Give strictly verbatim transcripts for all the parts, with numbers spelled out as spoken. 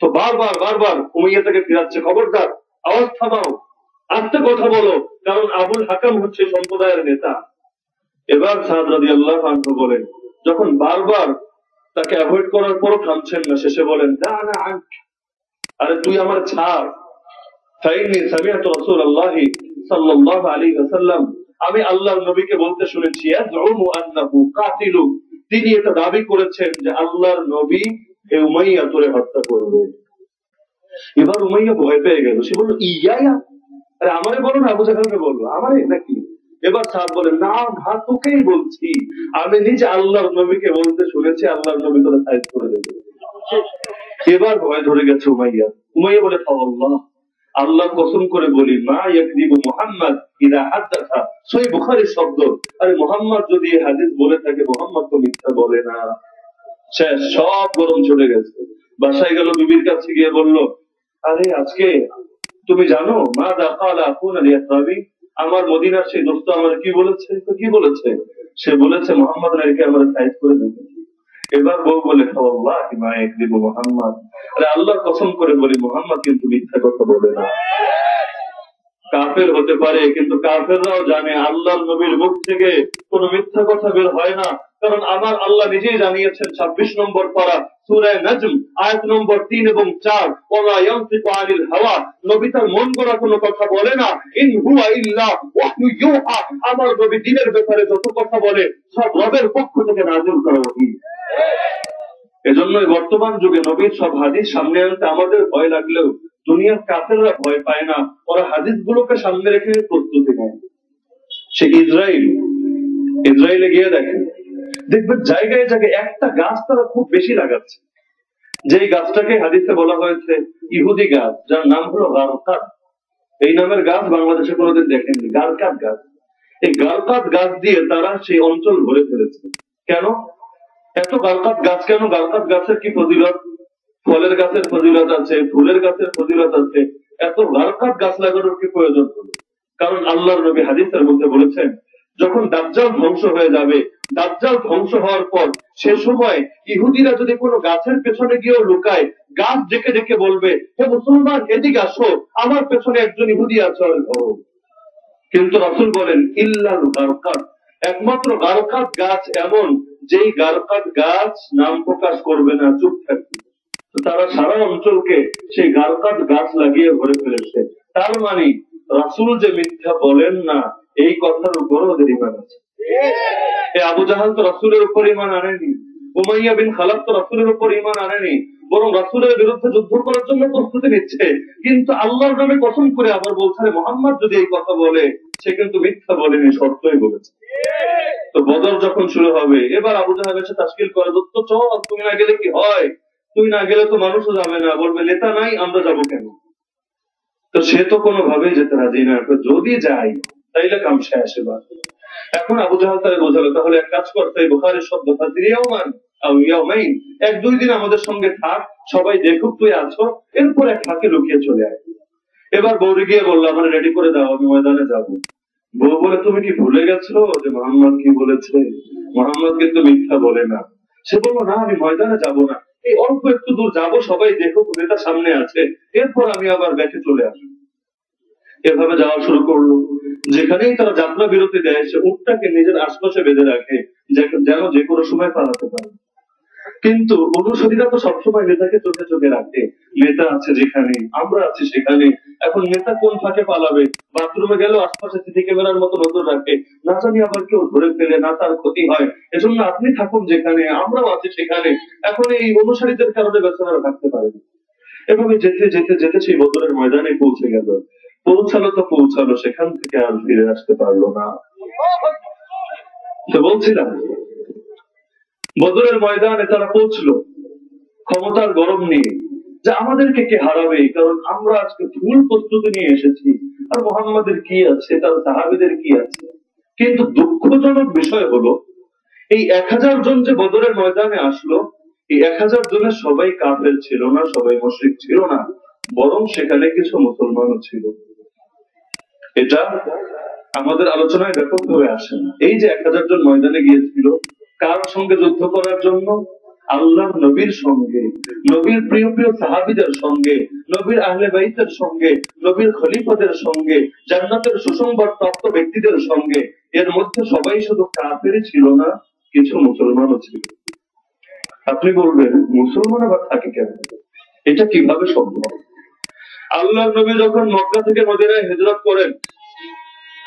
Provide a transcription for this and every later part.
तो बार बार बार बार उमैया ताके ফিরাচ্ছে খবরদার আওয়াজ থামাও আস্তে কথা বলো কারণ আবুল হাকাম হচ্ছে সম্প্রদায়ের নেতা। এবার সাদ রাদিয়াল্লাহু আনহু বলেন যখন বারবার তাকে অ্যাভয়েড করার পরও থামছেন না শেষে বলেন না না আরে তুই আমার ছাড় ফাইনি সামিআতু রাসূলুল্লাহ সাল্লাল্লাহু আলাইহি ওয়াসাল্লাম আমি আল্লাহর নবীকে বলতে শুনেছি ইয়াজউমু আন্নাহু কাতিল তিনি এটা দাবি করেছেন যে আল্লাহর নবী এ উমাইয়া তোরে হত্যা করবে। এবার উমাইয়া ভয় পেয়ে গেল সে বলল ইয়া ইয়া আরে আমারে বলো না আবু জাহেলকে বলল আমারে নাকি। এবার সাহাব বলেন না ভাত তোকেই বলছি আমি নিজে আল্লাহর নবীকে বলতে শুনেছি আল্লাহর নবী তোরে সাইজ করে দেবে। এবার ভয় ধরে গেছে উমাইয়া উমাইয়া বলে আল্লাহ আল্লাহ কসম করে বলি মা ইয়াকদিবু মুহাম্মদ ইযা হাদাসা সহিহ বুখারী শব্দ আরে মুহাম্মদ যদি এই হাদিস বলে থাকে মুহাম্মদ তো মিথ্যা বলে না। শেষ সব গরম চলে গেছে বাসায় গেল বিবির কাছে গিয়ে বলল আরে আজকে তুমি জানো মা দা ক্বালা কুনা লিয়াসাবি আমার মদিনার সেই দোস্ত আমার কি বলেছে তো কি বলেছে সে বলেছে মুহাম্মদ নাকি আমরা সাইজ করে দেব। এবার বউ বলে ওয়াল্লাহি মা ইয়াকদিবু মুহাম্মদ আরে আল্লাহর কসম করে বলি মুহাম্মদ কিন্তু মিথ্যা কথা বলে না। কাফের হতে পারে কিন্তু কাফেররাও জানে আল্লাহর নবীর মুখ থেকে কোনো মিথ্যা কথা বের হয় না কারণ আমার আল্লাহ নিজেই জানিয়েছেন ছাব্বিশ নম্বর পারা সূরা নাজম আয়াত নম্বর তিন এবং চার ওয়ালা ইয়ানতিকু আনিল হাওয়া নবী তার মন গড়া কোনো কথা বলে না ইন হুয়া ইল্লা ওয়াহয়ু ইউহা আমার নবী দ্বীনের ব্যাপারে যত কথা বলে সব রবের পক্ষ থেকে নাযিল করা ওহী। এজন্যই বর্তমান যুগে নবীর সব হাদিস সামনে আনতে আমাদের ভয় লাগলেও দুনিয়ার কাফেররা ভয় পায় না ওরা হাদিসগুলোকে সামনে রেখে প্রস্তুতি নেয়। সে ইসরায়েল ইসরায়েলে গিয়ে দেখে দেখবেন জায়গায় জায়গায় একটা গাছ তারা খুব বেশি লাগাচ্ছে যে গাছটাকে হাদিসে বলা হয়েছে ইহুদি গাছ যার নাম হলো গারকাদ। এই নামের গাছ বাংলাদেশে কোনোদিন দেখেননি গারকাদ গাছ। এই গারকাদ গাছ দিয়ে তারা সেই অঞ্চল ভরে ফেলেছে। কেন এত গারকাদ গাছ কেন গারকাদ গাছের কি ফজিলত ফলের গাছের ফজিলত আছে ফুলের গাছের ফজিলত আছে এত গারকাদ গাছ লাগানোর কি প্রয়োজন হলো কারণ আল্লাহর নবী হাদিসের মধ্যে বলেছেন যখন দাজ্জাল ধ্বংস হয়ে যাবে দাজ্জাল ধ্বংস হওয়ার পর সে সময় ইহুদিরা যদি কোনো গাছের পেছনে গিয়েও লুকায় গাছ ডেকে ডেকে বলবে হে মুসলমান এদিকে আসো আমার পেছনে একজন ইহুদি আছে কিন্তু রাসূল বলেন ইল্লাল গারকাদ একমাত্র গারকাদ গাছ এমন যেই গারকাদ গাছ নাম প্রকাশ করবে না চুপ থাকবে। তো তারা সারা অঞ্চলকে সেই গারকাদ গাছ লাগিয়ে ভরে ফেলেছে। তার মানে রাসূল যে মিথ্যা বলেন না এই কথার উপরও ওদের ইমান আছে। আবু জাহাল তো রাসূলের উপর ইমান আনেনি উমাইয়া বিন খালাফ তো রাসূলের উপর ইমান আনেনি বরং রাসূলের বিরুদ্ধে যুদ্ধ করার জন্য প্রস্তুতি নিচ্ছে কিন্তু আল্লাহর নামে কসম করে আবার বলছে মুহাম্মদ যদি এই কথা বলে সে কিন্তু মিথ্যা বলেনি সত্যই বলেছে। তো বদর যখন শুরু হবে এবার আবু জাহাল এসে তাশকিল করে দত্ত চল তুমি না গেলে কি হয় তুই না গেলে তো মানুষও যাবে না বলবে নেতা নাই আমরা যাবো কেন। তো সে তো কোনো ভাবেই যেতে রাজি না যদি যাই তাইলে কাম শেষ। এবার এখন আবু জাহাল তারে বোঝালো তাহলে এক কাজ করতে বুখারীর শব্দ ফাদিরিয়াওমান আও ইয়াওমাইন এক দুই দিন আমাদের সঙ্গে থাক সবাই দেখুক তুই আছো এরপর এক ফাঁকে লুকিয়ে চলে আয়। এবার বউরে গিয়ে বললো আমার রেডি করে দাও আমি ময়দানে যাবো। বউ বলে তুমি কি ভুলে গেছো যে মুহাম্মদ কি বলেছে মুহাম্মদ কিন্তু মিথ্যা বলে না। সে বললো না আমি ময়দানে যাবো না এই অল্প একটু দূর যাবো সবাই দেখুক নেতা সামনে আছে এরপর আমি আবার ব্যাকে চলে আসবো। এভাবে যাওয়া শুরু করলো যেখানেই তারা যাত্রা বিরতি দেয় সে উটটাকে নিজের আশপাশে বেঁধে রাখে যেন যে কোনো সময় পালাতে পারে কিন্তু অনুসারীরা তো সবসময় নেতাকে চোখে চোখে রাখে নেতা আছে যেখানে আমরা আছি সেখানে এখন নেতা কোন ফাঁকে পালাবে বাথরুমে গেল আশপাশে সিসি ক্যামেরার মতো নজর রাখে না জানি আবার কেউ ধরে ফেলে না তার ক্ষতি হয় এজন্য আপনি থাকুন যেখানে আমরাও আছি সেখানে এখন এই অনুসারীদের কারণে বেচারা থাকতে পারে। এভাবে যেতে যেতে যেতে সেই বদরের ময়দানে পৌঁছে গেল পৌঁছালো তো পৌঁছালো সেখান থেকে আর ফিরে আসতে পারলো না। তো বলছিলাম বদরের ময়দানে তারা পৌঁছলো ক্ষমতার গরম নিয়ে যে আমাদেরকে কে হারাবে কারণ আমরা আজকে ভুল প্রস্তুতি নিয়ে এসেছি আর মুহাম্মাদের কি আছে তার সাহাবীদের কি আছে। কিন্তু দুঃখজনক বিষয় হলো এই এক হাজার জন যে বদরের ময়দানে আসলো এই এক হাজার জনের সবাই কাফের ছিল না সবাই মুশরিক ছিল না বরং সেখানে কিছু মুসলমানও ছিল। এটা আমাদের আলোচনায় ব্যাপকভাবে আসে না এই যে এক হাজার জন ময়দানে গিয়েছিল কার সঙ্গে যুদ্ধ করার জন্য আল্লাহর নবীর সঙ্গে, নবীর প্রিয় প্রিয় সাহাবীদের সঙ্গে, নবীর আহলে বাইতের সঙ্গে, নবীর খলিফাদের সঙ্গে, জান্নাতের সুসংবাদ প্রাপ্ত ব্যক্তিদের সঙ্গে। এর মধ্যে সবাই শুধু কাফেরই ছিল না, কিছু মুসলমানও ছিল। আপনি বলবেন মুসলমান আবার থাকে কেন? এটা কিভাবে সম্ভব? আল্লাহর নবী যখন মক্কা থেকে মদিনায় হিজরত করেন,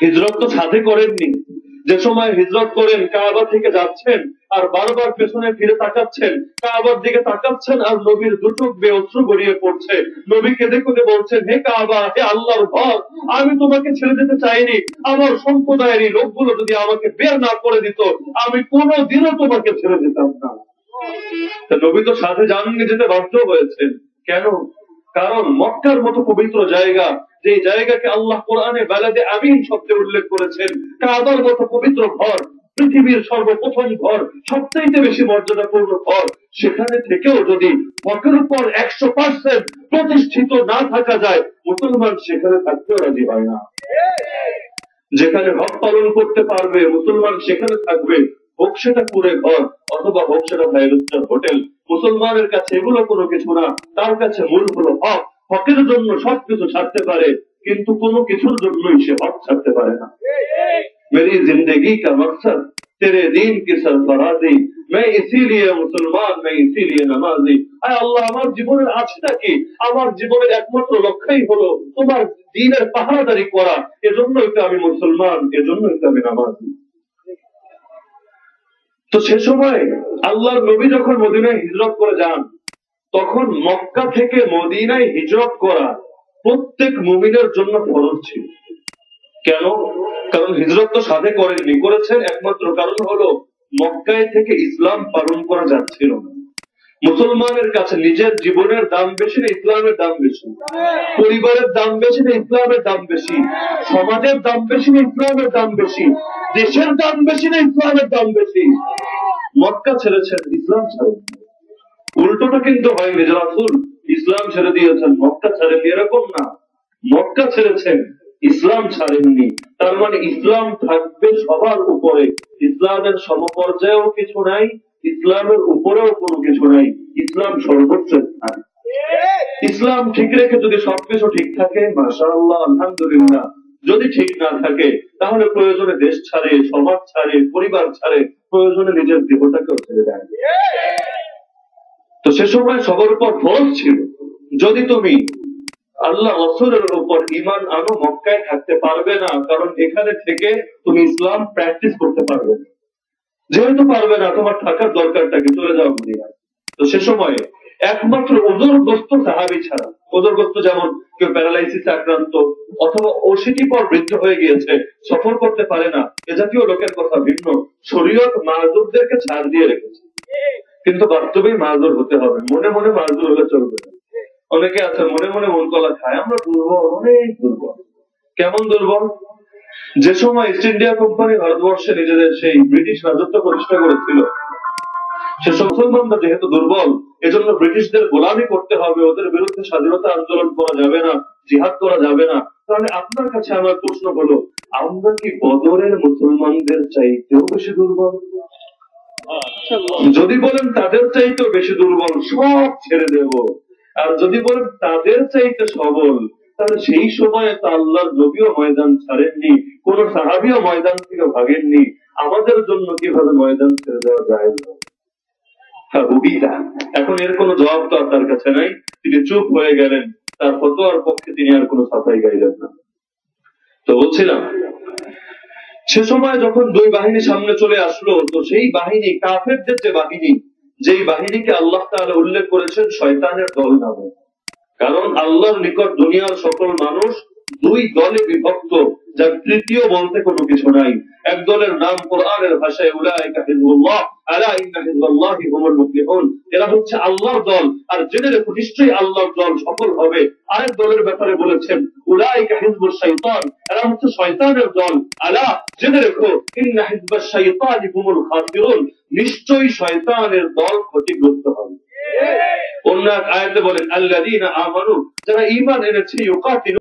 হিজরত তো সাধে করেননি। যে সময় হিজরত করেন কাবা থেকে যাচ্ছেন আর বারবার পেছনে ফিরে তাকাচ্ছেন, কাবার দিকে তাকাচ্ছেন আর নবীর দুচোখ বেয়ে অশ্রু গড়িয়ে পড়ছে। নবী কেঁদে কেঁদে বলছেন, হে কাবা, হে আল্লাহর ঘর, আমি তোমাকে ছেড়ে যেতে চাইনি। আমার সম্প্রদায়ের লোকগুলো যদি আমাকে বের না করে দিত, আমি কোনোদিনও তোমাকে ছেড়ে যেতাম না। নবী তো সাথে জাননি, যেতে বাধ্য হয়েছেন। কেন? কারণ মক্কার মতো পবিত্র জায়গা, যে জায়গাকে আল্লাহ কোরআনে বালাদে আমিন শব্দে উল্লেখ করেছেন, কাবার মতো পবিত্র ঘর, পৃথিবীর সর্বপ্রথম ঘর, সবচাইতে বেশি মর্যাদাপূর্ণ ঘর, সেখানে থেকেও যদি মক্কার উপর একশো পার্সেন্ট প্রতিষ্ঠিত না থাকা যায়, মুসলমান সেখানে থাকতেও রাজি হয় না। যেখানে হক পালন করতে পারবে মুসলমান সেখানে থাকবে, হোক সেটা পুরে ঘর অথবা হোক সেটা ফাইভ স্টার হোটেল। মুসলমানের কাছে এগুলো কোনো কিছু না, তার কাছে মূল হলো হক। হকের জন্য সবকিছু ছাড়তে পারে, কিন্তু কোনো কিছুর জন্যই সে হক ছাড়তে পারে না। মেরি জিন্দগি কা মকসদ তেরে দীন কি সরফরাজি, মে ইসিলিয়ে মুসলমান, মে ইসিলিয়ে নামাজি। আয় আল্লাহ, আমার জীবনের আছেটা কি? আমার জীবনের একমাত্র লক্ষ্যই হলো তোমার দ্বীনের পাহারাদারি করা। এজন্যই তো আমি মুসলমান, এজন্যই তো আমি নামাজি। তো সে সময় আল্লাহর নবী যখন মদিনায় হিজরত করে যান, তখন মক্কা থেকে মদিনায় হিজরত করা প্রত্যেক মুমিনের জন্য ফরজ ছিল। কেন? কারণ হিজরত তো সাধে করেননি, করেছেন একমাত্র কারণ হলো মক্কায় থেকে ইসলাম পালন করা যাচ্ছিল না। মুসলমানের কাছে নিজের জীবনের দাম বেশি না ইসলামের দাম বেশি, পরিবারের দাম বেশি না ইসলামের দাম বেশি, সমাজের দাম বেশি না ইসলামের দাম বেশি, দেশের দাম বেশি না ইসলামের দাম বেশি। মক্কা ছেড়েছেন, ইসলাম ছাড়েন। উল্টোটা কিন্তু হয়নি যে রাসূল ইসলাম ছেড়ে দিয়েছেন মক্কা ছাড়েন, এরকম না। মক্কা ছেড়েছেন, ইসলাম ছাড়েননি। তার মানে ইসলাম থাকবে সবার উপরে। ইসলামের সমপর্যায়েও কিছু নাই, ইসলামের উপরেও কোনো কিছু নাই। ইসলাম সর্বোচ্চ স্থান। ইসলাম ঠিক রেখে যদি সবকিছু ঠিক থাকে মাশাআল্লাহ, আলহামদুলিল্লাহ। যদি ঠিক না থাকে তাহলে প্রয়োজনে দেশ ছাড়ে, সমাজ ছাড়ে, পরিবার ছাড়ে, প্রয়োজনে নিজের জীবনটাকেও ছেড়ে দেয়। তো সে সময় সবার উপর ফরজ ছিল, যদি তুমি আল্লাহ রাসূলের উপর ঈমান আনো মক্কায় থাকতে পারবে না, কারণ এখানে থেকে তুমি ইসলাম প্র্যাকটিস করতে পারবে না। যেহেতু পারবে না, তোমার থাকার দরকারটাকে চলে যাওয়া মদিনা। তো সে সময়ে একমাত্র ওজরগ্রস্ত সাহাবী ছাড়া, ওজরগ্রস্ত যেমন কেউ প্যারালাইসিস আক্রান্ত অথবা অশীতি পর বৃদ্ধ হয়ে গিয়েছে, সফর করতে পারে না, এ জাতীয় লোকের কথা ভিন্ন, শরীয়ত মাজুরদেরকে ছাড় দিয়ে রেখেছে। কিন্তু বাস্তবেই মাজুর হতে হবে, মনে মনে মাজুর হলে চলবে না। অনেকে আছে মনে মনে মন কলা খায়, আমরা দুর্বল, অনেক দুর্বল। কেমন দুর্বল? যে সময় ইস্ট ইন্ডিয়া কোম্পানি ভারতবর্ষে নিজেদের সেই ব্রিটিশ রাজত্ব প্রতিষ্ঠা করেছিল, সে মুসলমানরা যেহেতু দুর্বল, এজন্য ব্রিটিশদের গোলামি করতে হবে, ওদের বিরুদ্ধে স্বাধীনতা আন্দোলন করা যাবে না, জিহাদ করা যাবে না। তাহলে আপনার কাছে আমার প্রশ্ন হলো, আমরা কি বদরের মুসলমানদের চাইতেও বেশি দুর্বল? যদি বলেন তাদের চাইতেও বেশি দুর্বল, সব ছেড়ে দেব। আর যদি বলেন তাদের চাইতে সবল, তাহলে সেই সময়ে তা আল্লাহর নবীও ময়দান ছাড়েননি, কোন সাহাবীও ময়দান থেকে ভাগেননি। আমাদের জন্য কিভাবে ময়দান ছেড়ে দেওয়া যায়? এখন এর কোন জবাব তো আপনার কাছে নাই। তিনি চুপ হয়ে গেলেন, তার ফতোয়ার পক্ষে তিনি আর কোনো সাফাই গাইলেন না। তো বলছিলাম, সে সময় যখন দুই বাহিনী সামনে চলে আসলো, তো সেই বাহিনী কাফেরদের যে বাহিনী, যেই বাহিনীকে আল্লাহ তাআলা উল্লেখ করেছেন শয়তানের দল নামে। কারণ আল্লাহর নিকট দুনিয়ার সকল মানুষ দুই দলে বিভক্ত, যার তৃতীয় বলতে কোনো কিছু নাই। এক দলের নাম কোরআনের ভাষায় উলাইকা হিজবুল্লাহ, আলা ইন্না হিজবাল্লাহি হুমুল মুফলিহুন, এরা হচ্ছে আল্লাহর দল, আর জেনে রেখো নিশ্চয়ই আল্লাহর দল সফল হবে। আরেক দলের ব্যাপারে বলেছেন উলাইকা হিজবুশ শাইতান, এরা হচ্ছে শয়তানের দল, আলা জেনে রেখো ইন্না হিজবাশ শাইতানি হুমুল খাসিরুন, নিশ্চয়ই শয়তানের দল ক্ষতিগ্রস্ত হবে। অন্য এক আয়াতে বলেন আল্লাযীনা আমানু, যারা ঈমান এনেছে, ইউকাতিলুন